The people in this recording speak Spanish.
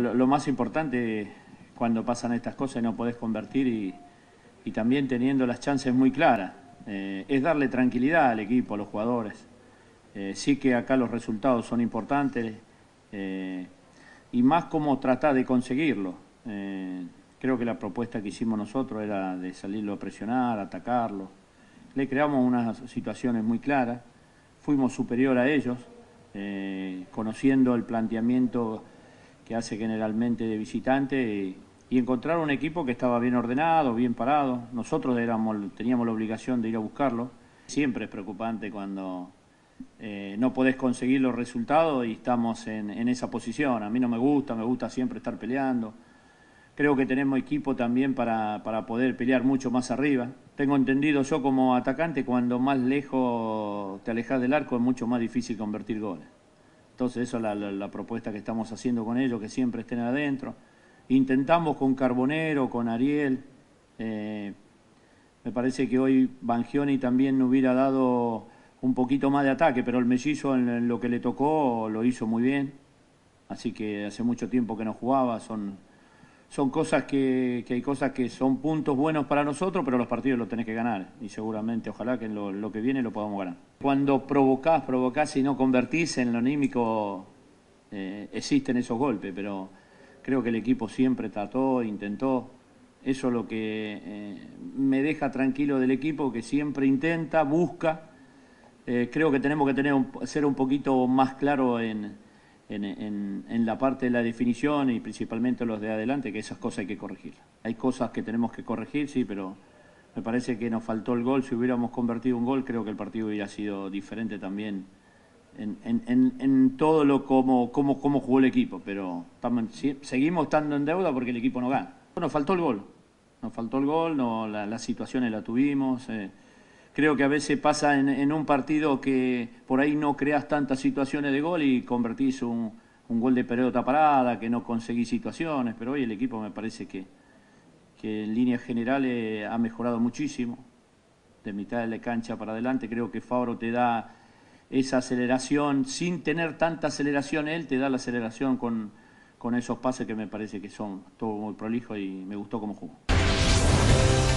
Lo más importante cuando pasan estas cosas y no podés convertir y también teniendo las chances muy claras, es darle tranquilidad al equipo, a los jugadores. Sí que acá los resultados son importantes y más cómo tratar de conseguirlo. Creo que la propuesta que hicimos nosotros era de salirlo a presionar, atacarlo. Le creamos unas situaciones muy claras, fuimos superior a ellos, conociendo el planteamiento que hace generalmente de visitante y encontrar un equipo que estaba bien ordenado, bien parado. Nosotros teníamos la obligación de ir a buscarlo. Siempre es preocupante cuando no podés conseguir los resultados y estamos en esa posición. A mí no me gusta siempre estar peleando. Creo que tenemos equipo también para poder pelear mucho más arriba. Tengo entendido yo como atacante, cuando más lejos te alejas del arco es mucho más difícil convertir goles. Entonces esa es la propuesta que estamos haciendo con ellos, que siempre estén adentro. Intentamos con Carbonero, con Ariel. Me parece que hoy Bangioni también hubiera dado un poquito más de ataque, pero el mellizo en lo que le tocó lo hizo muy bien. Así que hace mucho tiempo que no jugaba. Son cosas que hay cosas que son puntos buenos para nosotros, pero los partidos los tenés que ganar. Y seguramente, ojalá que en lo que viene lo podamos ganar. Cuando provocás y no convertís, en lo anímico existen esos golpes, pero creo que el equipo siempre trató, intentó. Eso es lo que me deja tranquilo del equipo, que siempre intenta, busca. Creo que tenemos que ser un poquito más claro en la parte de la definición y principalmente los de adelante, que esas cosas hay que corregirlas. Hay cosas que tenemos que corregir, sí, pero me parece que nos faltó el gol. Si hubiéramos convertido un gol, creo que el partido hubiera sido diferente también en todo lo cómo jugó el equipo, pero seguimos estando en deuda porque el equipo no gana. Nos faltó el gol, las situaciones las tuvimos. Creo que a veces pasa en un partido que por ahí no creas tantas situaciones de gol y convertís un gol de pelota parada, que no conseguís situaciones, pero hoy el equipo me parece que en líneas generales ha mejorado muchísimo. De mitad de la cancha para adelante, creo que Fabbro te da esa aceleración, sin tener tanta aceleración él, te da la aceleración con esos pases que me parece que son todo muy prolijo y me gustó cómo jugó.